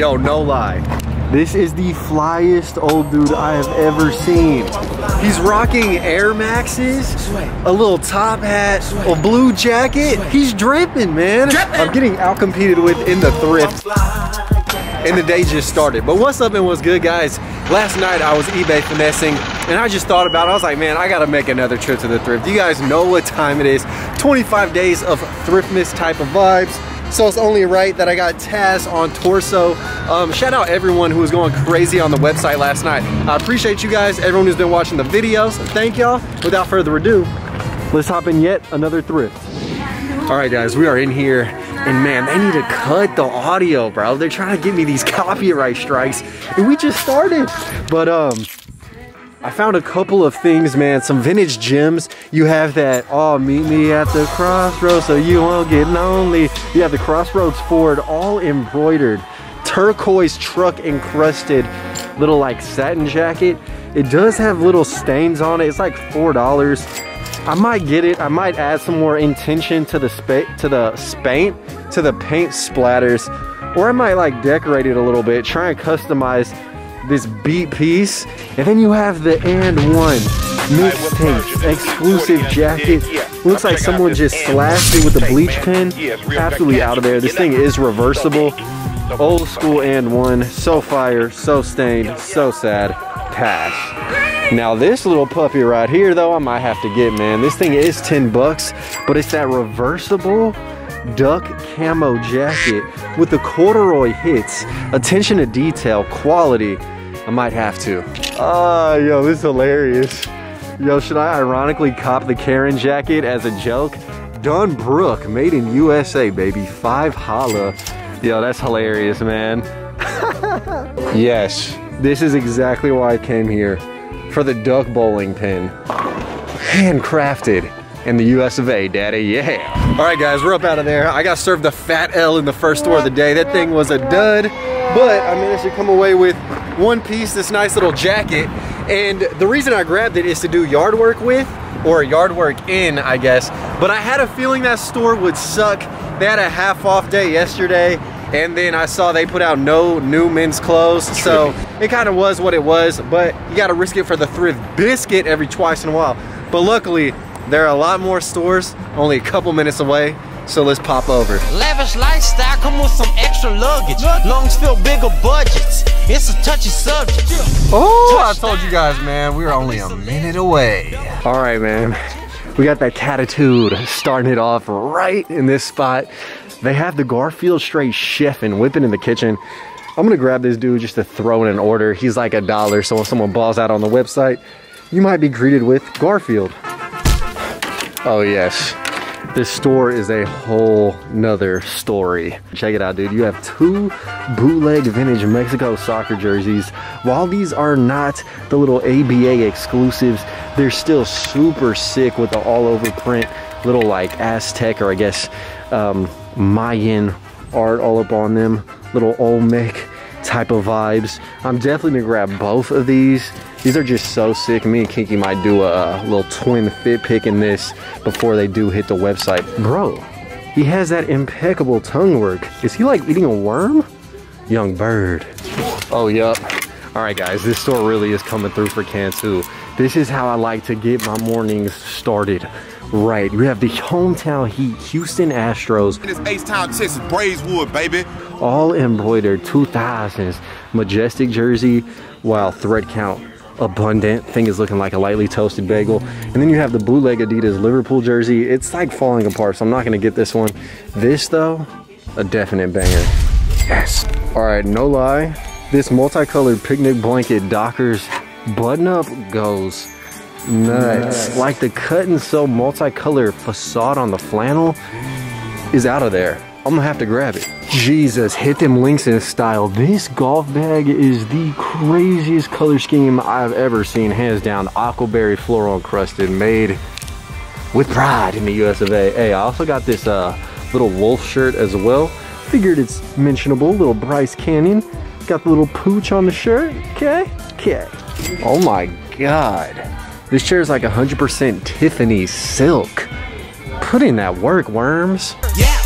Yo, no lie. This is the flyest old dude I have ever seen. He's rocking Air Maxes, a little top hat, a blue jacket. He's dripping, man. I'm getting outcompeted with in the thrift. And the day just started. But what's up and what's good, guys? Last night I was eBay finessing and I just thought about it. I was like, man, I gotta make another trip to the thrift. You guys know what time it is. 25 days of thriftmas type of vibes. So it's only right that I got Taz on Torso. Shout out everyone who was going crazy on the website last night. I appreciate you guys, everyone who's been watching the videos. Thank y'all. Without further ado, let's hop in yet another thrift. All right, guys, we are in here. And man, they need to cut the audio, bro. They're trying to give me these copyright strikes. And we just started. But I found a couple of things, man. Some vintage gems. You have that, oh, meet me at the crossroads so you won't get lonely. You have the Crossroads Ford all embroidered. Turquoise truck encrusted little like satin jacket. It does have little stains on it. It's like $4. I might get it. I might add some more intention to the paint splatters, or I might like decorate it a little bit, try and customize this beat piece. And then you have the And One mixtape exclusive jacket. Looks like someone just slashed it with a bleach pen. Absolutely out of there. This thing is reversible. Old school And One. So fire, so stained, so sad. Pass. Now this little puppy right here though, I might have to get, man. This thing is 10 bucks, but it's that reversible duck camo jacket with the corduroy hits, attention to detail, quality. I might have to. Ah, yo, this is hilarious. Yo, should I ironically cop the Karen jacket as a joke? Dunbrook, made in USA, baby. Five holla. Yo, that's hilarious, man. Yes, this is exactly why I came here. For the duck bowling pin, handcrafted in the US of A, daddy. Yeah. All right, guys, we're up out of there. I got served the fat L in the first store of the day. That thing was a dud, but I managed to come away with one piece, this nice little jacket. And the reason I grabbed it is to do yard work with, or yard work in, I guess. But I had a feeling that store would suck. They had a half off day yesterday. And then I saw they put out no new men's clothes. So it kind of was what it was, but you got to risk it for the thrift biscuit every twice in a while. But luckily, there are a lot more stores only a couple minutes away. So let's pop over. Lavish lifestyle, come with some extra luggage. Lungs feel bigger budgets. It's a touchy subject. Oh, I told you guys, man, we were only a minute away. All right, man. We got that Catitude starting it off right in this spot. They have the Garfield straight chef and whipping in the kitchen. I'm gonna grab this dude just to throw in an order. He's like $1, so when someone balls out on the website, you might be greeted with Garfield. Oh yes, this store is a whole nother story. Check it out, dude. You have two bootleg vintage Mexico soccer jerseys. While these are not the little ABA exclusives, they're still super sick with the all over print, little like Aztec, or I guess, Mayan art all up on them, little Olmec type of vibes. I'm definitely gonna grab both of these. These are just so sick. Me and Kinky might do a little twin fit pick in this before they do hit the website. Bro, he has that impeccable tongue work. Is he like eating a worm? Young bird. Oh, yup. All right, guys, this store really is coming through for Cantu. This is how I like to get my mornings started. Right, we have the Hometown Heat, Houston Astros. It's Ace Town, Texas, Braeswood, baby. All embroidered 2000s, Majestic jersey. Wow, thread count abundant. Thing is looking like a lightly toasted bagel. And then you have the bootleg Adidas Liverpool jersey. It's like falling apart, so I'm not gonna get this one. This though, a definite banger. Yes. All right, no lie. This multicolored picnic blanket Dockers button up goes nuts. Nice. Like the cut and sew multicolor facade on the flannel is out of there. I'm gonna have to grab it. Jesus, hit them links in style. This golf bag is the craziest color scheme I've ever seen, hands down. Aquaberry floral encrusted, made with pride in the US of A. Hey, I also got this little wolf shirt as well. Figured it's mentionable, little Bryce Canyon. Got the little pooch on the shirt, okay? Okay. Oh my God. This chair is like 100% Tiffany silk. Put in that work, worms. Yeah,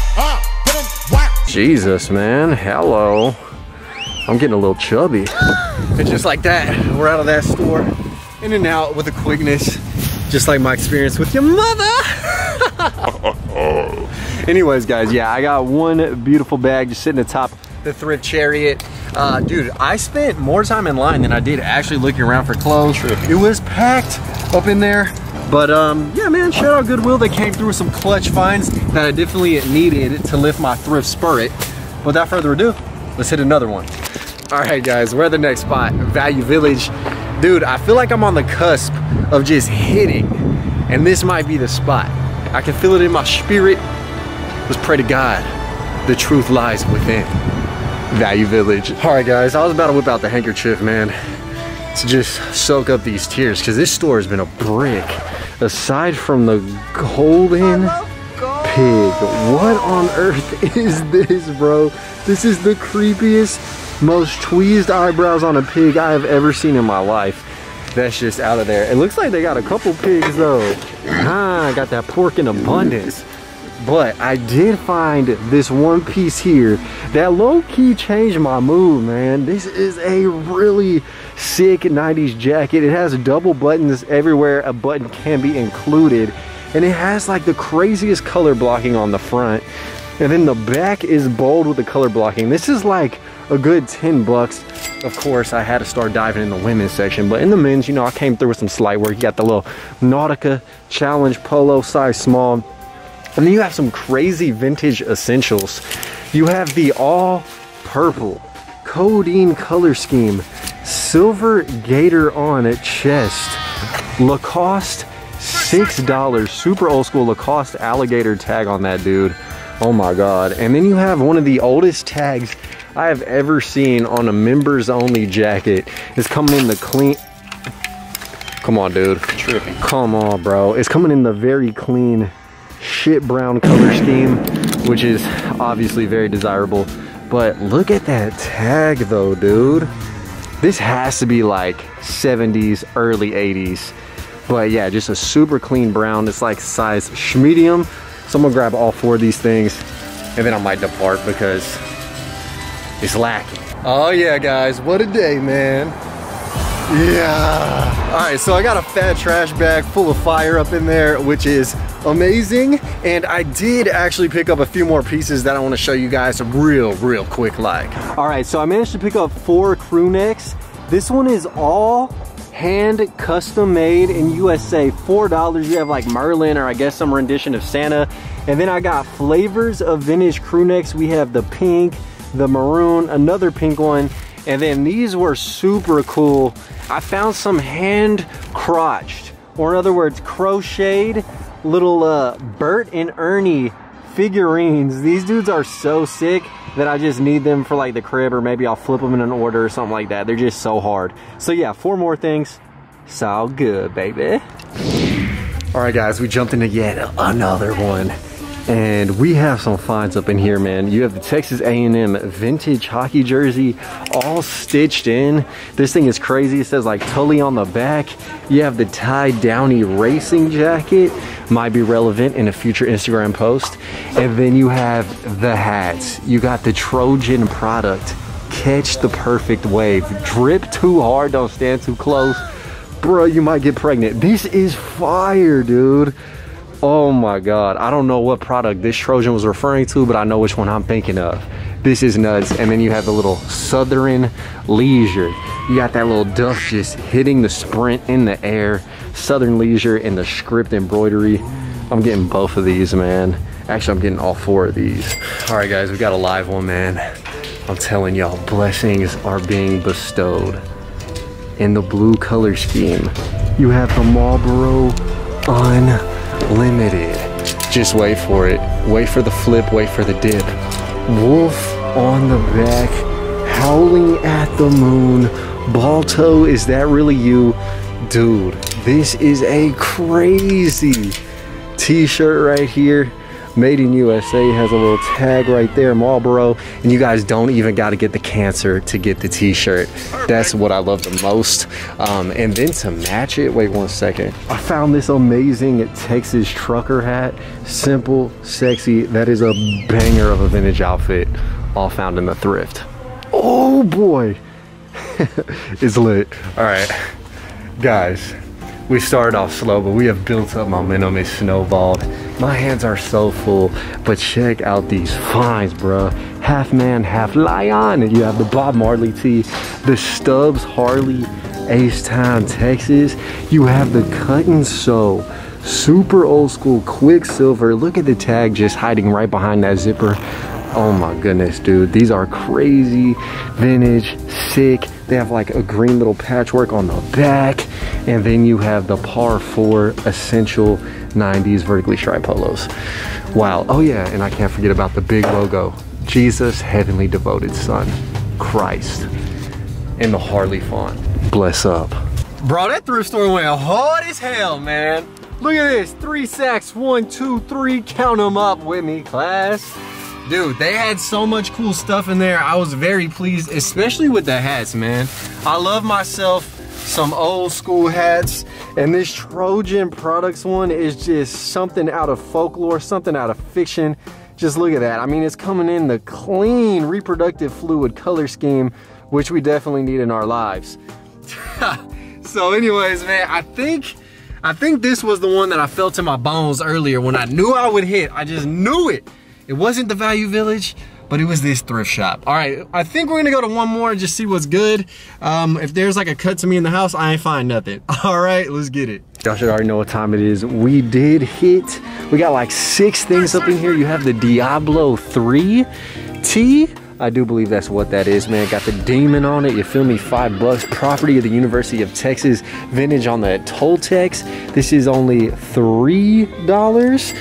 put in work. Jesus, man, hello. I'm getting a little chubby. And just like that, we're out of that store, in and out with a quickness, just like my experience with your mother. Anyways, guys, yeah, I got one beautiful bag just sitting atop the thrift chariot. Dude, I spent more time in line than I did actually looking around for clothes. True. It was packed up in there. But yeah, man, shout out Goodwill. They came through with some clutch finds that I definitely needed to lift my thrift spirit. Without further ado, let's hit another one. All right, guys, we're at the next spot, Value Village. Dude, I feel like I'm on the cusp of just hitting, and this might be the spot. I can feel it in my spirit. Let's pray to God, the truth lies within. Value Village. All right, guys, I was about to whip out the handkerchief, man, to just soak up these tears, because this store has been a brick. Aside from the golden pig, what on earth is this, bro? This is the creepiest, most tweezed eyebrows on a pig I have ever seen in my life. That's just out of there. It looks like they got a couple pigs, though. Ah, got that pork in abundance. But I did find this one piece here that low-key changed my mood, man. This is a really sick 90s jacket. It has double buttons everywhere a button can be included. And it has like the craziest color blocking on the front. And then the back is bold with the color blocking. This is like a good 10 bucks. Of course, I had to start diving in the women's section, but in the men's, you know, I came through with some slight work. You got the little Nautica Challenge Polo, size small. And then you have some crazy vintage essentials. You have the all purple codeine color scheme, silver gator on a chest, Lacoste, $6, super old school Lacoste alligator tag on that dude. Oh my God. And then you have one of the oldest tags I have ever seen on a Members Only jacket. It's coming in the clean. Come on, dude. Tripping. Come on, bro. It's coming in the very clean shit brown color scheme, which is obviously very desirable. But look at that tag though, dude. This has to be like 70s, early 80s. But yeah, just a super clean brown. It's like size medium. So I'm gonna grab all four of these things and then I might depart because it's lacking. Oh yeah, guys, what a day, man. Yeah. All right, so I got a fat trash bag full of fire up in there, which is amazing. And I did actually pick up a few more pieces that I want to show you guys real quick like. All right, so I managed to pick up 4 crew necks. This one is all hand custom made in USA, $4. You have like Merlin, or I guess some rendition of Santa. And then I got flavors of vintage crew necks. We have the pink, the maroon, another pink one. And then these were super cool. I found some hand crotched, or in other words, crocheted little Bert and Ernie figurines. These dudes are so sick that I just need them for like the crib, or maybe I'll flip them in an order or something like that. They're just so hard. So yeah, 4 more things. It's all good, baby. All right, guys, we jumped into yet another one. And we have some finds up in here, man. You have the Texas A&M vintage hockey jersey, all stitched in. This thing is crazy. It says like Tully on the back. You have the tie Downy racing jacket, might be relevant in a future Instagram post. And then you have the hats. You got the Trojan product, catch the perfect wave, drip too hard, don't stand too close, bro, you might get pregnant. This is fire, dude. Oh my God, I don't know what product this Trojan was referring to, but I know which one I'm thinking of. This is nuts. And then you have the little Southern Leisure. You got that little Duchess hitting the sprint in the air. Southern Leisure and the script embroidery. I'm getting both of these, man. Actually, I'm getting all 4 of these. All right, guys, we got a live one, man. I'm telling y'all, blessings are being bestowed. In the blue color scheme, you have the Marlboro on Limited. Just wait for it. Wait for the flip, wait for the dip. Wolf on the back, howling at the moon. Balto, is that really you? Dude, this is a crazy t-shirt right here. Made in USA, has a little tag right there, Marlboro. And you guys don't even gotta get the cancer to get the t-shirt. That's what I love the most. And then to match it, wait one second. I found this amazing Texas trucker hat. Simple, sexy, that is a banger of a vintage outfit. All found in the thrift. Oh boy, it's lit. All right, guys, we started off slow, but we have built up momentum. It snowballed. My hands are so full, but check out these finds, bruh. Half man, half lion. You have the Bob Marley tee, the Stubbs Harley, Ace Town, Texas. You have the cut and sew, super old school Quicksilver. Look at the tag just hiding right behind that zipper. Oh my goodness, dude, these are crazy, vintage, sick. They have like a green little patchwork on the back. And then you have the par 4 essential 90s vertically striped polos. Wow, oh yeah, and I can't forget about the big logo. Jesus, heavenly devoted son, Christ, in the Harley font. Bless up. Bro, that thrift store went hard as hell, man. Look at this, 3 sacks, 1, 2, 3, count them up with me, class. Dude, they had so much cool stuff in there. I was very pleased, especially with the hats, man. I love myself some old school hats, and this Trojan Products one is just something out of folklore, something out of fiction. Just look at that. I mean, it's coming in the clean reproductive fluid color scheme, which we definitely need in our lives. So anyways, man, I think this was the one that I felt in my bones earlier when I knew I would hit. I just knew it. It wasn't the Value Village, but it was this thrift shop. All right, I think we're gonna go to one more and just see what's good. If there's like a cut to me in the house, I ain't find nothing. All right, let's get it. Y'all should already know what time it is. We did hit. We got like 6 things up in here. You have the Diablo 3 tee. I do believe that's what that is, man. Got the demon on it, you feel me? $5. Property of the University of Texas, vintage on the Toltex. This is only $3.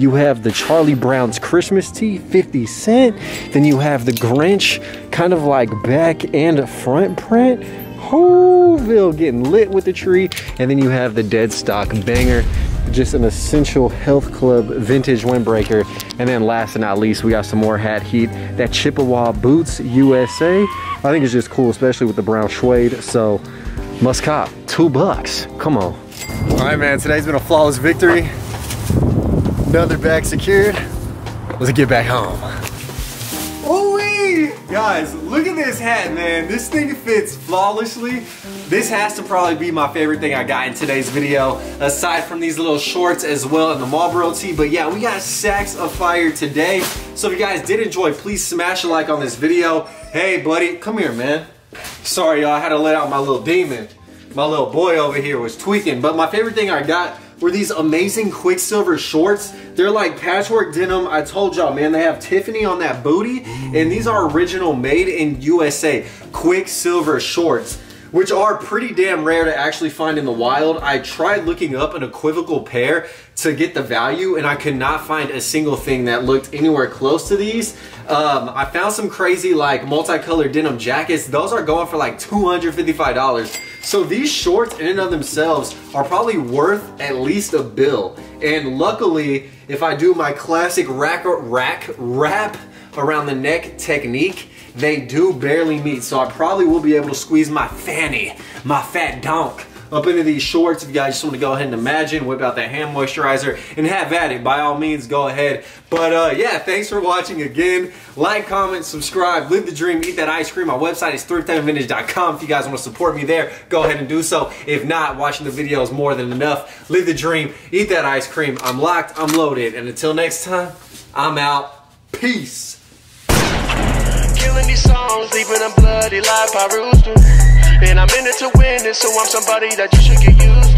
You have the Charlie Brown's Christmas tee, 50 cent. Then you have the Grinch, kind of like back and front print. Hooville getting lit with the tree. And then you have the dead stock banger, just an essential health club vintage windbreaker. And then last but not least, we got some more hat heat. That Chippewa Boots USA, I think it's just cool, especially with the brown suede, so must cop. $2, come on. All right, man, today's been a flawless victory. Another bag secured. Let's get back home. Ooh-wee! Guys, look at this hat, man. This thing fits flawlessly. This has to probably be my favorite thing I got in today's video, aside from these little shorts as well and the Marlboro tee. But yeah, we got sacks of fire today. So if you guys did enjoy, please smash a like on this video. Hey, buddy, come here, man. Sorry, y'all, I had to let out my little demon. My little boy over here was tweaking. But my favorite thing I got were these amazing Quicksilver shorts. They're like patchwork denim. I told y'all, man, they have Tiffany on that booty. And these are original made in USA Quicksilver shorts, which are pretty damn rare to actually find in the wild. I tried looking up an equivocal pair to get the value, and I could not find a single thing that looked anywhere close to these. I found some crazy like multicolored denim jackets. Those are going for like $255. So these shorts in and of themselves are probably worth at least a bill. And luckily, if I do my classic rack wrap around the neck technique, they do barely meet, so I probably will be able to squeeze my fanny, my fat donk, up into these shorts. If you guys just want to go ahead and imagine, whip out that hand moisturizer and have at it, by all means, go ahead. But yeah, thanks for watching again. Like, comment, subscribe, live the dream, eat that ice cream. My website is thriftimandvintage.com. If you guys want to support me there, go ahead and do so. If not, watching the video is more than enough. Live the dream, eat that ice cream. I'm locked, I'm loaded, and until next time, I'm out. Peace. Killing these songs, leaving a bloody life I roosted. And I'm in it to win it, so I'm somebody that you should get used to.